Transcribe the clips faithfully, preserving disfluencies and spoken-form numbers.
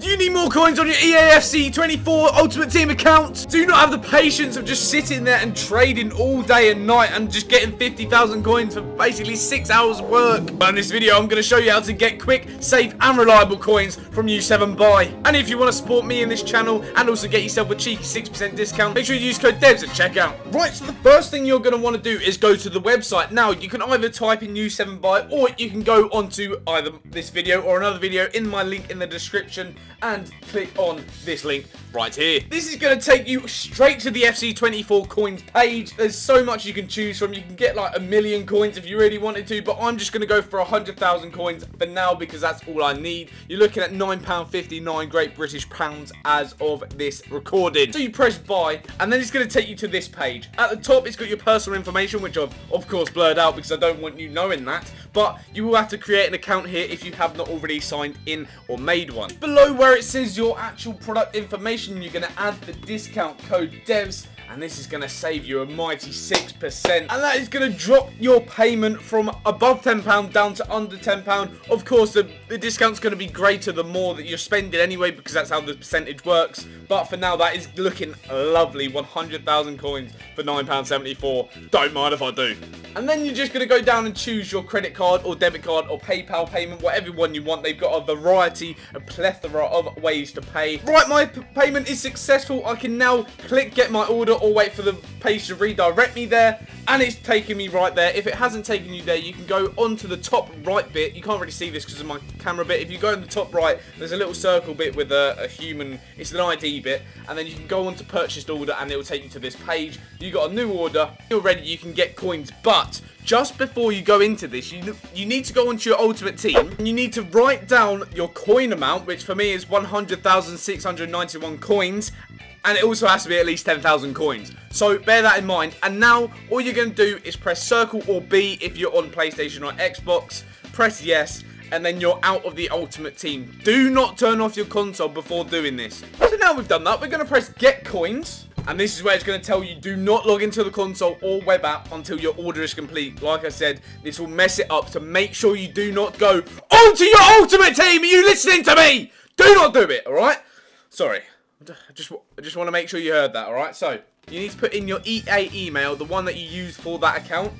Do you need more coins on your E A F C twenty-four Ultimate Team account? Do you not have the patience of just sitting there and trading all day and night and just getting fifty thousand coins for basically six hours of work? But in this video, I'm going to show you how to get quick, safe and reliable coins from U seven Buy. And if you want to support me in this channel and also get yourself a cheeky six percent discount, make sure you use code DEVS at checkout. Right, so the first thing you're going to want to do is go to the website. Now, you can either type in U seven Buy or you can go onto either this video or another video in my link in the description and click on this link right here. This is going to take you straight to the F C twenty-four coins page. There's so much you can choose from. You can get like a million coins if you really wanted to, but I'm just going to go for one hundred thousand coins for now because that's all I need. You're looking at nine pounds fifty-nine Great British Pounds as of this recording. So you press buy and then it's going to take you to this page. At the top it's got your personal information, which I've of course blurred out because I don't want you knowing that, but you will have to create an account here if you have not already signed in or made one. Below where it says your actual product information, you're going to add the discount code DEVS, and this is going to save you a mighty six percent. And that is going to drop your payment from above ten pounds down to under ten pounds. Of course, the, the discount's going to be greater the more that you're spending anyway, because that's how the percentage works. But for now, that is looking lovely. one hundred thousand coins for nine pounds seventy-four. Don't mind if I do. And then you're just going to go down and choose your credit card or debit card or PayPal payment, whatever one you want. They've got a variety, a plethora of ways to pay. Right, my payment is successful. I can now click get my order or wait for the page to redirect me there, and it's taking me right there. If it hasn't taken you there, you can go onto the top right bit. You can't really see this because of my camera bit. If you go in the top right, there's a little circle bit with a, a human, it's an I D bit, and then you can go on to purchased order and it will take you to this page. You got a new order, you're ready, you can get coins, but just before you go into this, you, you need to go onto your Ultimate Team, and you need to write down your coin amount, which for me is one hundred thousand six hundred ninety-one coins, and it also has to be at least ten thousand coins. So bear that in mind, and now all you're going to do is press circle or B if you're on PlayStation or Xbox, press yes, and then you're out of the Ultimate Team. Do not turn off your console before doing this. So now we've done that, we're going to press get coins. And this is where it's going to tell you do not log into the console or web app until your order is complete. Like I said, this will mess it up, so make sure you do not go onto your Ultimate Team. Are you listening to me? Do not do it, alright? Sorry. I just, I just want to make sure you heard that, alright? So, you need to put in your E A email, the one that you use for that account.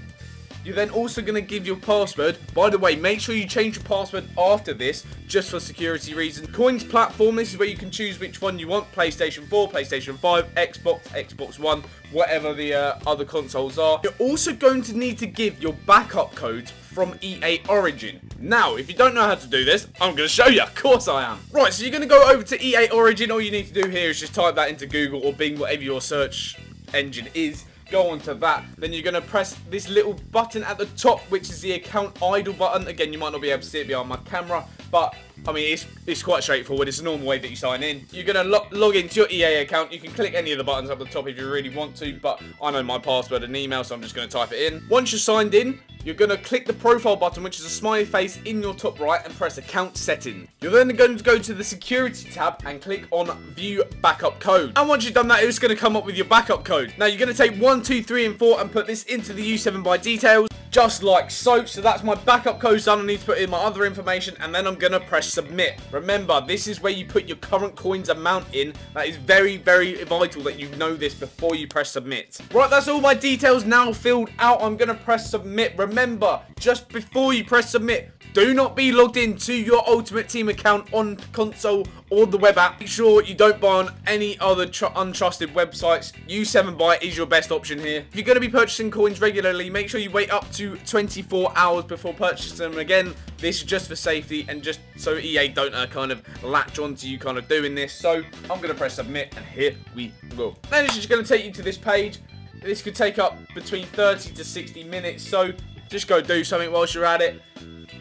You're then also going to give your password. By the way, make sure you change your password after this, just for security reasons. Coins platform, this is where you can choose which one you want. PlayStation four, PlayStation five, Xbox, Xbox One, whatever the uh, other consoles are. You're also going to need to give your backup codes from E A Origin. Now, if you don't know how to do this, I'm going to show you. Of course I am. Right, so you're going to go over to E A Origin. All you need to do here is just type that into Google or Bing, whatever your search engine is. Go on to that, then you're going to press this little button at the top, which is the account idle button. Again, you might not be able to see it behind my camera, but I mean, it's, it's quite straightforward. It's a normal way that you sign in. You're going to lo log into your E A account. You can click any of the buttons up the top if you really want to, but I know my password and email, so I'm just going to type it in. Once you're signed in, you're going to click the profile button, which is a smiley face in your top right, and press account setting. You're then going to go to the security tab and click on view backup code. And once you've done that, it's going to come up with your backup code. Now, you're going to take one, two, three, and four and put this into the U seven Buy details, just like so. So that's my backup code done. I need to put in my other information, and then I'm going to press submit. Remember, this is where you put your current coins amount in. That is very, very vital that you know this before you press submit. Right, that's all my details now filled out. I'm going to press submit. Remember, just before you press submit, do not be logged into your Ultimate Team account on console or the web app. Make sure you don't buy on any other tr untrusted websites. U seven Buy is your best option here. If you're going to be purchasing coins regularly, make sure you wait up to twenty-four hours before purchasing them. Again, this is just for safety and just so E A don't uh, kind of latch onto you kind of doing this. So I'm going to press submit, and here we go. Then it's just going to take you to this page. This could take up between thirty to sixty minutes, so just go do something whilst you're at it.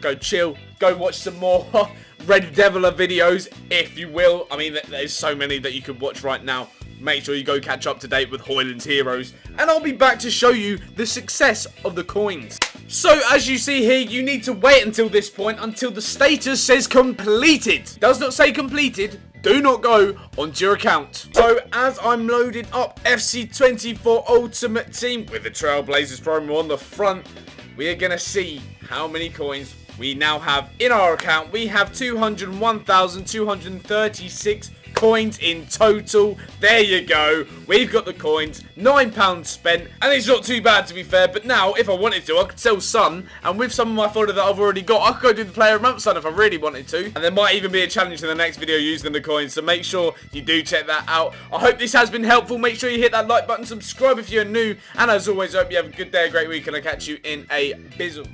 Go chill. Go watch some more RedDeviller videos, if you will. I mean, there's so many that you could watch right now. Make sure you go catch up to date with Hojlund's Heroes. And I'll be back to show you the success of the coins. So, as you see here, you need to wait until this point, until the status says completed. It does not say completed. Do not go onto your account. So, as I'm loading up F C twenty-four Ultimate Team with the Trailblazers promo on the front, we are going to see how many coins we now have in our account, we have two hundred one thousand two hundred thirty-six coins in total. There you go. We've got the coins. nine pounds spent. And it's not too bad, to be fair. But now, if I wanted to, I could sell Sun. And with some of my fodder that I've already got, I could go do the Player of the Month Sun if I really wanted to. And there might even be a challenge in the next video using the coins. So make sure you do check that out. I hope this has been helpful. Make sure you hit that like button. Subscribe if you're new. And as always, I hope you have a good day, a great week. And I'll catch you in a bizzle.